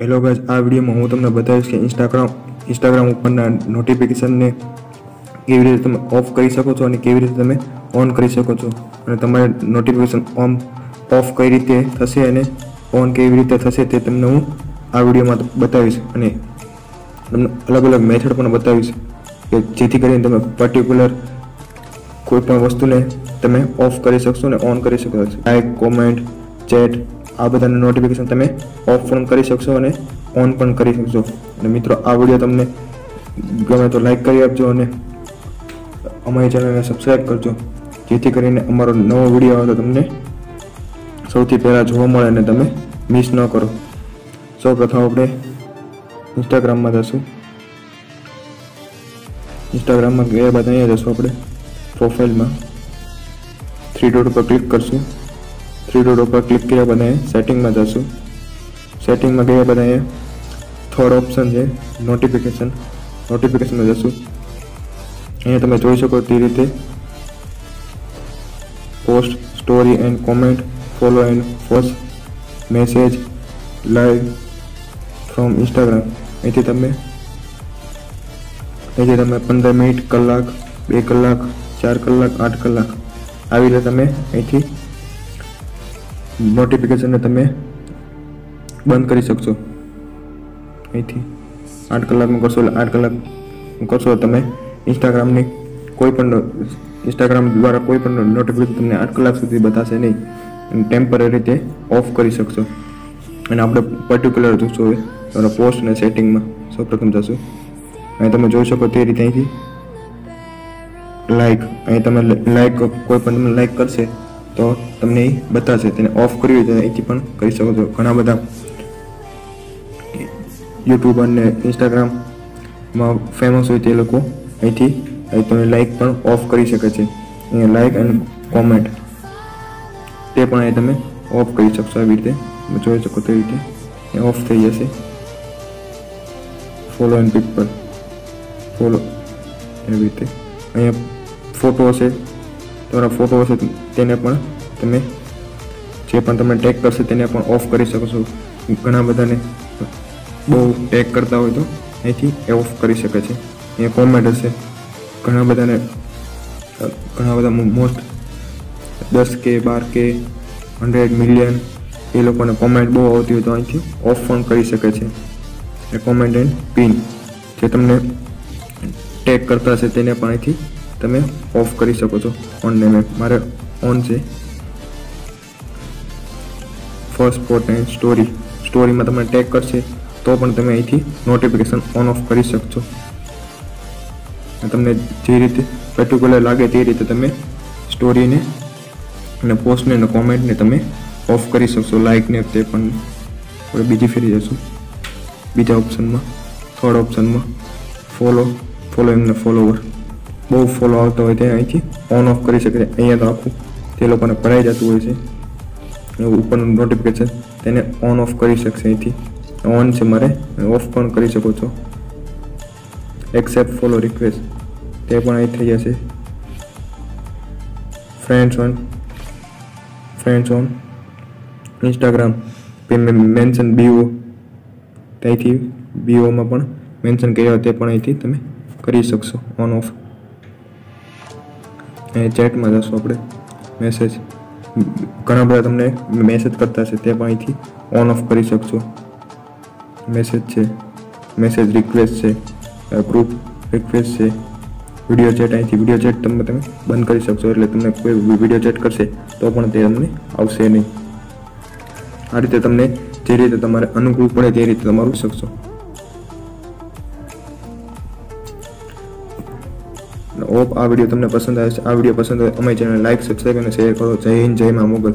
Hello guys, આ વિડીયોમાં હું તમને બતાવીશ કે ઇન્સ્ટાગ્રામ ઉપરના નોટિફિકેશનને કેવી રીતે તમે ઓફ કરી શકો છો અને કેવી રીતે તમે ઓન કરી શકો છો, અને તમારે નોટિફિકેશન ઓફ કઈ રીતે થશે અને ઓન કેવી રીતે થશે તે તમને હું આ વિડીયોમાં બતાવીશ, અને તમને અલગ અલગ મેથડ પણ બતાવીશ કે જેથી કરીને તમે પર્ટિક્યુલર કોઈપણ વસ્તુને તમે ઓફ કરી શકશો અને ઓન કરી શકો છો. લાઈક, કોમેન્ટ, ચેટ આ બધાના નોટિફિકેશન તમે ઓફ પણ કરી શકશો અને ઓન પણ કરી શકશો. અને મિત્રો, આ વિડીયો તમને ગમે તો લાઈક કરી આપજો અને અમારી ચેનલને સબસ્ક્રાઈબ કરજો જેથી કરીને અમારો નવો વિડીયો આવે તો તમને સૌથી પહેલાં જોવા મળે અને તમે મિસ ન કરો. સૌપ્રથમ આપણે ઇન્સ્ટાગ્રામમાં જશું. ઇન્સ્ટાગ્રામમાં ગયા બાદ અહીંયા જશું, આપણે પ્રોફાઇલમાં થ્રી ડોટ ઉપર ક્લિક કરશું. થ્રી ડોટ ઉપર ક્લિક કર્યા બાદ અહીંયા સેટિંગમાં જશું. સેટિંગમાં ગયા બાદ અહીંયા થર્ડ ઓપ્શન છે નોટિફિકેશનમાં જશું. અહીંયા તમે જોઈ શકો તે રીતે post, story and comment, follow and first message, live from Instagram. અહીંથી તમે 15 મિનિટ, કલાક, 2 કલાક, 4 કલાક, 8 કલાક આવી રીતે તમે અહીંથી નોટિફિકેશનને તમે બંધ કરી શકશો. અહીંથી 8 કલાકનું કરશો એટલે 8 કલાકનું કરશો તમે ઇન્સ્ટાગ્રામની ઇન્સ્ટાગ્રામ દ્વારા કોઈ પણ નોટિફિકેશન તમને 8 કલાક સુધી બતાશે નહીં અને ટેમ્પરરી રીતે ઓફ કરી શકશો. અને આપણે પર્ટિક્યુલર જોશું હવે તમારા પોસ્ટ અને સેટિંગમાં. સૌપ્રથમ જશું, અહીં તમે જોઈ શકો તે રીતે અહીંથી લાઇક, અહીં તમે લાઇક કોઈ પણ તમને લાઇક કરશે તો તમને એ બતાવશે. તેને ઓફ કરવી હોય તો અહીંથી પણ કરી શકો છો. ઘણા બધા યુટ્યુબ અને ઇન્સ્ટાગ્રામમાં ફેમસ હોય તે લોકો અહીંથી તમે લાઇક પણ ઓફ કરી શકે છે. અહીંયા લાઇક અને કોમેન્ટ તે પણ અહીં તમે ઓફ કરી શકશો. આવી રીતે તમે જોઈ શકો તે રીતે ઓફ થઈ જશે. ફોલો એન્ડ પીપલ, ફોલો એવી રીતે અહીંયા ફોટો હશે, તમારા ફોટો હશે તેને પણ તમે જે પણ તમને ટેગ કરશે તેને પણ ઓફ કરી શકો છો. ઘણા બધાને બહુ ટેગ કરતા હોય તો અહીંથી એ ઓફ કરી શકે છે. અહીંયા કોમેન્ટ હશે, ઘણા બધા મોસ્ટ 10K 12K 100 મિલિયન એ લોકોને કોમેન્ટ બહુ આવતી હોય તો અહીંથી ઓફ પણ કરી શકે છે. એ કોમેન્ટ એન્ડ પિન જે તમને ટેગ કરતા હશે તેને પણ અહીંથી તમે ઓફ કરી શકો છો. ઓનલાઈન એપ મારે ઓન છે. ફર્સ્ટ પોસ્ટ એન્ડ સ્ટોરીમાં તમને ટેગ કરશે તો પણ તમે અહીંથી નોટિફિકેશન ઓન ઓફ કરી શકશો. તમને જે રીતે પર્ટિક્યુલર લાગે તે રીતે તમે સ્ટોરીને અને પોસ્ટને અને કોમેન્ટને તમે ઓફ કરી શકશો. લાઇકને તે પણ આપણે બીજી ફેરી જશું. બીજા ઓપ્શનમાં, થર્ડ ઓપ્શનમાં ફોલો એમને ફોલોવર, બહુ ફોલો આવતા હોય તે અહીંથી ઓન ઓફ કરી શકે છે. અહીંયા તો આખું તે લોકોને ભરાઈ જતું હોય છે ઉપરનું નોટિફિકેશન, તેને ઓન ઓફ કરી શકશે. અહીંથી ઓન છે મારે, ઓફ પણ કરી શકો છો. એક્સેપ્ટ ફોલો રિક્વેસ્ટ તે પણ અહીં થઈ જશે. Friends on Instagram mention bio, ત્યાંથી બીઓમાં પણ મેન્શન કર્યા તે પણ અહીંથી તમે કરી શકશો ઓન ઓફ. એ ચેટમાં જશો આપણે મેસેજ, ઘણા બધા તમને મેસેજ કરતા હશે તે પણ અહીંથી ઓન ઓફ કરી શકશો. મેસેજ છે, મેસેજ રિક્વેસ્ટ છે, ગ્રુપ રિક્વેસ્ટ છે, વિડીયો ચેટ, અહીંથી વિડીયો ચેટ તમે બંધ કરી શકશો. એટલે તમને કોઈ વિડીયો ચેટ કરશે તો પણ તે તમને આવશે નહીં. આ રીતે તમને જે રીતે તમારે અનુકૂળ પડે તે રીતે તમારું શકશો. હોપ આ વિડીયો તમને પસંદ આવે છે. આ વિડીયો પસંદ આવે અમારી ચેનલને લાઈક, સબસ્ક્રાઈબ અને શેર કરો. જય હિન્દ, જય મા મોગલ.